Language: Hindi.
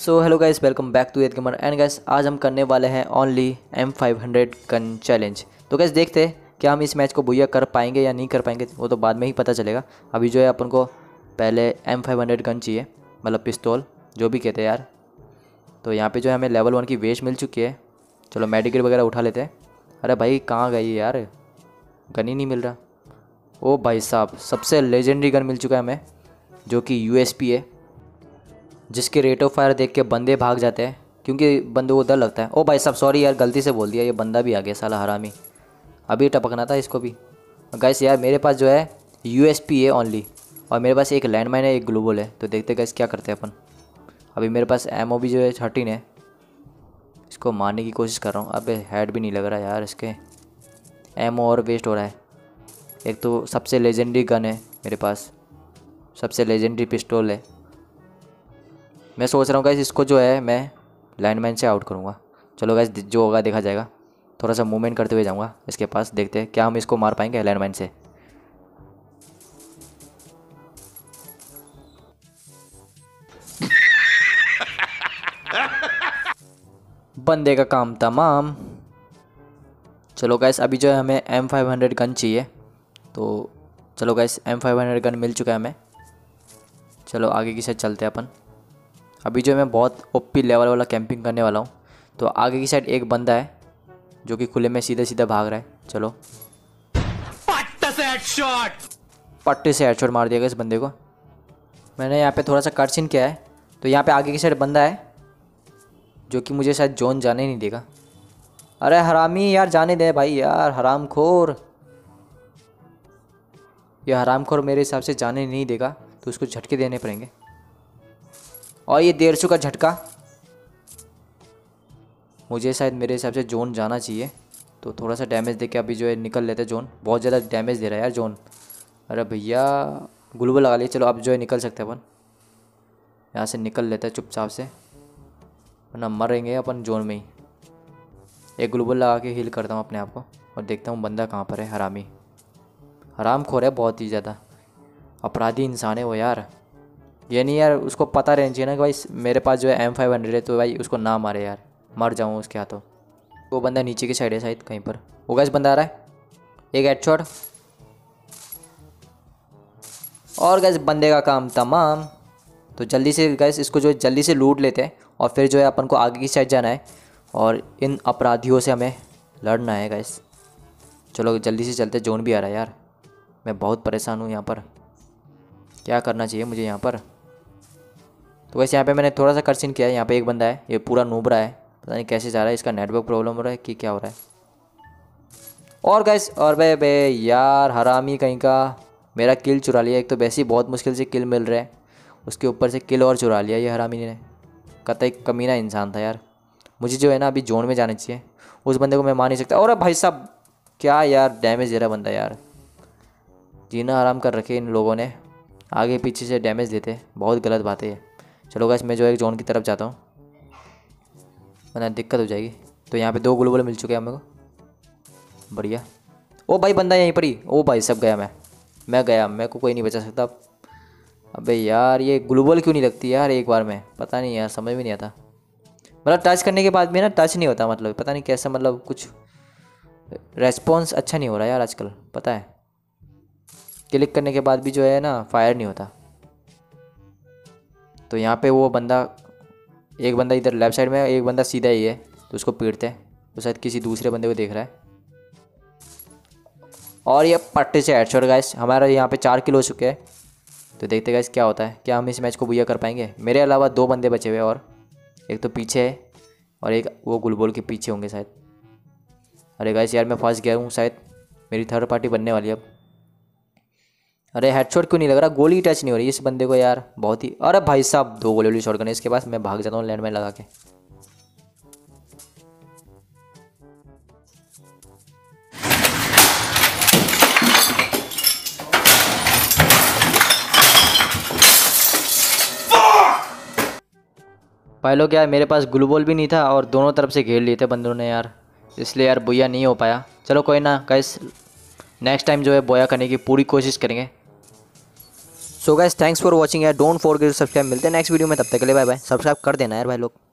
So hello guys, welcome back to याथ गेमर। एंड गाइस, आज हम करने वाले हैं ओनली M500 गन चैलेंज। तो गाइस देखते हैं क्या हम इस मैच को भुया कर पाएंगे या नहीं कर पाएंगे, वो तो बाद में ही पता चलेगा। अभी जो है अपन को पहले M500 गन चाहिए, मतलब पिस्तौल जो भी कहते हैं यार। तो यहाँ पे जो है हमें लेवल 1 की वेस्ट मिल चुकी है। चलो मेडिकेट वगैरह उठा लेते हैं। अरे भाई कहाँ गई यार, गन ही नहीं मिल रहा। ओ भाई साहब, सबसे लेजेंडरी गन मिल चुका है हमें, जो कि USP है, जिसके रेट ऑफ फायर देख के बंदे भाग जाते हैं क्योंकि बंदे को डर लगता है। ओ भाई साहब सॉरी यार, गलती से बोल दिया, ये बंदा भी आ गया साला हरामी, अभी टपकना था इसको भी। गाइस यार मेरे पास जो है USP है ओनली, और मेरे पास एक लैंडमाइन है, एक ग्लोबल है। तो देखते गाइस क्या करते हैं अपन। अभी मेरे पास एमओ भी जो है 13 है, इसको मारने की कोशिश कर रहा हूँ। अब हेड भी नहीं लग रहा यार, इसके एमओ और वेस्ट हो रहा है। एक तो सबसे लेजेंडरी गन है मेरे पास, सबसे लेजेंडरी पिस्टल है। मैं सोच रहा हूँ गाइस इसको जो है मैं लैंडमैन से आउट करूँगा। चलो गाइस जो होगा देखा जाएगा, थोड़ा सा मूवमेंट करते हुए जाऊँगा इसके पास। देखते हैं क्या हम इसको मार पाएंगे लैंडमैन से। बंदे का काम तमाम। चलो गाइस अभी जो है हमें M500 गन चाहिए, तो चलो गाइस M500 गन मिल चुका है हमें। चलो आगे की साइड चलते हैं अपन। अभी जो मैं बहुत ओपी लेवल वाला कैंपिंग करने वाला हूँ। तो आगे की साइड एक बंदा है जो कि खुले में सीधे सीधा भाग रहा है। चलो पट्टे से हेडशॉट मार दिया गया इस बंदे को। मैंने यहाँ पे थोड़ा सा कट सीन किया है। तो यहाँ पे आगे की साइड बंदा है जो कि मुझे शायद जोन जाने नहीं देगा। अरे हरामी यार, जाने दे भाई यार, हरामखोर। ये हरामखोर मेरे हिसाब से जाने नहीं देगा, तो उसको झटके देने पड़ेंगे। और ये 150 का झटका, मुझे शायद मेरे हिसाब से जोन जाना चाहिए। तो थोड़ा सा डैमेज दे के अभी जो है निकल लेते जोन। बहुत ज़्यादा डैमेज दे रहा है यार जोन। अरे भैया ग्लूबल लगा लिए। चलो अब जो है निकल सकते हैं अपन, यहाँ से निकल लेते हैं चुपचाप से, वरना मरेंगे अपन जोन में ही। एक ग्लूबल लगा के हील करता हूँ अपने आप को और देखता हूँ बंदा कहाँ पर है। हरामी हरामखोर है, बहुत ही ज़्यादा अपराधी इंसान है वो यार। ये नहीं यार, उसको पता रहना चाहिए ना कि भाई मेरे पास जो है M500 है, तो भाई उसको ना मारे यार, मर जाऊँ उसके हाथों। वो बंदा नीचे की साइड है शायद कहीं पर। वो गाइस बंदा आ रहा है, एक हेडशॉट और गाइस बंदे का काम तमाम। तो जल्दी से गाइस इसको जो है जल्दी से लूट लेते हैं, और फिर जो है अपन को आगे की साइड जाना है और इन अपराधियों से हमें लड़ना है गाइस। चलो जल्दी से चलते, जोन भी आ रहा है यार, मैं बहुत परेशान हूँ यहाँ पर। क्या करना चाहिए मुझे यहाँ पर? तो वैसे यहाँ पे मैंने थोड़ा सा कर्सिन किया है। यहाँ पे एक बंदा है, ये पूरा नूब रहा है, पता नहीं कैसे जा रहा है। इसका नेटवर्क प्रॉब्लम हो रहा है कि क्या हो रहा है। और गैस और बे यार हरामी कहीं का मेरा किल चुरा लिया। एक तो वैसे ही बहुत मुश्किल से किल मिल रहा है, उसके ऊपर से किल और चुरा लिया ये हरामी ने। कतई कमीना इंसान था यार। मुझे जो है ना अभी जोन में जाना चाहिए, उस बंदे को मैं मार नहीं सकता। और भाई साहब क्या यार डैमेज दे रहा बंदा यार, जीना आराम कर रखे इन लोगों ने, आगे पीछे से डैमेज देते हैं, बहुत गलत बात है। चलो गाइस मैं जो है जोन की तरफ जाता हूँ, वरना दिक्कत हो जाएगी। तो यहाँ पे 2 ग्लोबल मिल चुके हैं मेरे को, बढ़िया। ओ भाई बंदा यहीं पर ही। ओ भाई सब गया, मैं गया, मेरे को कोई नहीं बचा सकता अब। अबे यार ये ग्लोबल क्यों नहीं लगती यार एक बार में, पता नहीं यार, समझ में नहीं आता। मतलब टच करने के बाद में ना टच नहीं होता, मतलब पता नहीं कैसा, मतलब कुछ रेस्पॉन्स अच्छा नहीं हो रहा यार आजकल, पता है। क्लिक करने के बाद भी जो है ना फायर नहीं होता। तो यहाँ पे वो बंदा, एक बंदा इधर लेफ्ट साइड में, एक बंदा सीधा ही है, तो उसको पीटते हैं। तो शायद किसी दूसरे बंदे को देख रहा है। और ये पट्टे से हेडशॉट। गाइस हमारा यहाँ पे 4 किल हो चुके हैं। तो देखते गाइस क्या होता है, क्या हम इस मैच को भुया कर पाएंगे। मेरे अलावा 2 बंदे बचे हुए, और एक तो पीछे है और एक वो गुलबोल के पीछे होंगे शायद। अरे गाइस यार मैं फंस गया हूँ शायद, मेरी थर्ड पार्टी बनने वाली है अब। अरे हेडशॉट क्यों नहीं लग रहा, गोली टच नहीं हो रही इस बंदे को यार, बहुत ही। अरे भाई साहब 2 गोली शॉटगन है इसके पास, मैं भाग जाता हूँ लैंडमाइन लगा के। पहले क्या मेरे पास ग्लूबॉल भी नहीं था, और दोनों तरफ से घेर लिए थे बंदरों ने यार, इसलिए यार बुया नहीं हो पाया। चलो कोई ना गाइस, नेक्स्ट टाइम जो है बोया करने की पूरी कोशिश करेंगे। So guys thanks for watching यार, डोंट फॉरगेट टू सब्सक्राइब। मिलते हैं नेक्स्ट वीडियो में, तब तक के लिए बाय बाय। सब्सक्राइब कर देना यार भाई लोग।